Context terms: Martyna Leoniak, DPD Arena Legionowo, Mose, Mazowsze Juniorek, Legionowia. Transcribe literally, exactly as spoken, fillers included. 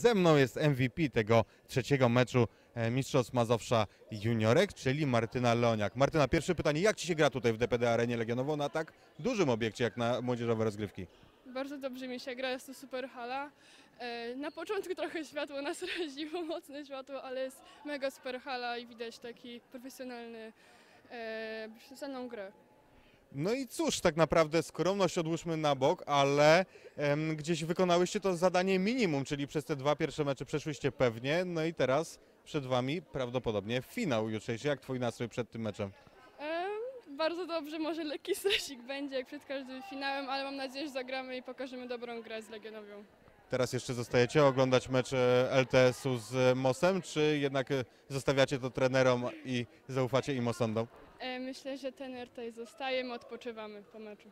Ze mną jest M V P tego trzeciego meczu Mistrzostw Mazowsza Juniorek, czyli Martyna Leoniak. Martyna, pierwsze pytanie, jak Ci się gra tutaj w D P D Arenie Legionowo na tak dużym obiekcie jak na młodzieżowe rozgrywki? Bardzo dobrze mi się gra, jest to super hala. Na początku trochę światło nas raziło, mocne światło, ale jest mega super hala i widać taki profesjonalny, profesjonalną grę. No i cóż, tak naprawdę skromność odłóżmy na bok, ale em, gdzieś wykonałyście to zadanie minimum, czyli przez te dwa pierwsze mecze przeszłyście pewnie, no i teraz przed Wami prawdopodobnie finał jutrzejszy. Jak Twój nastrój przed tym meczem? Em, bardzo dobrze, może lekki stresik będzie jak przed każdym finałem, ale mam nadzieję, że zagramy i pokażemy dobrą grę z Legionowią. Teraz jeszcze zostajecie oglądać mecz L T S-u z Mosem, czy jednak zostawiacie to trenerom i zaufacie im osądom? Myślę, że ten tutaj zostajemy, odpoczywamy po meczu.